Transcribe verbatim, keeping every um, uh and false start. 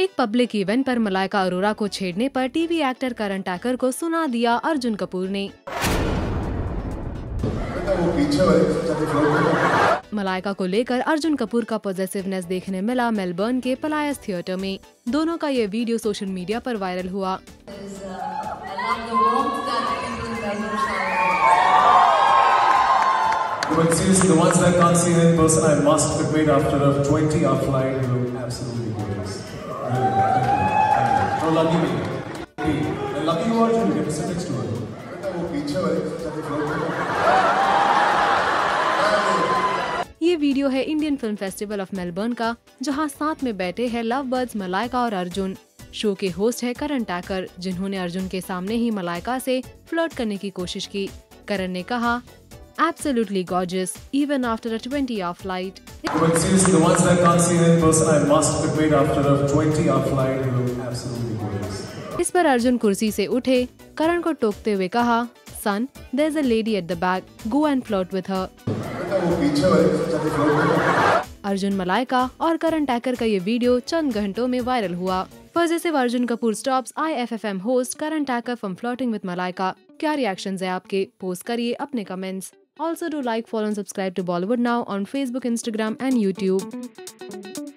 एक public event पर मलाइका अरोरा को छेड़ने पर टीवी एक्टर करन टैकर को सुना दिया अर्जुन कपूर ने। मलाइका को लेकर अर्जुन कपूर का पॉजिटिवनेस देखने मिला मेलबर्न के पलायस थिएटर में। दोनों का ये वीडियो सोशल मीडिया पर वायरल हुआ। ये वीडियो है Indian film festival of Melbourne का, जहां साथ में बैठे हैं लव बर्ड्स मलाइका और अर्जुन। शो के होस्ट है करन टैकर, जिन्होंने अर्जुन के सामने ही मलाइका से फ्लर्ट करने की कोशिश की। करन ने कहा, Absolutely gorgeous, even after a twenty hour flight. When sees the ones that can't see in person, I must admit after a twenty hour flight, you look absolutely gorgeous. इस पर अर्जुन कुर्सी से उठे, करण को टोकते हुए कहा, Son, there's a lady at the back. Go and flirt with her. Arjun Malaika और करन टैकर का ये वीडियो चंद घंटों में वायरल हुआ। Positive Arjun Kapoor stops I F F M host Karan Tacker from flirting with Malaika. क्या रिएक्शंस है आपके? पोस्ट करिए अपने comments. Also do like, follow and subscribe to Bollywood Now on Facebook, Instagram and YouTube.